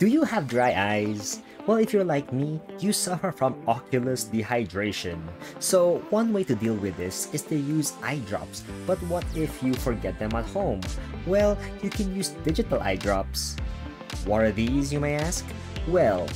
Do you have dry eyes? Well, if you're like me, you suffer from ocular dehydration. So one way to deal with this is to use eye drops. But what if you forget them at home? Well, you can use digital eye drops. What are these, you may ask? Well,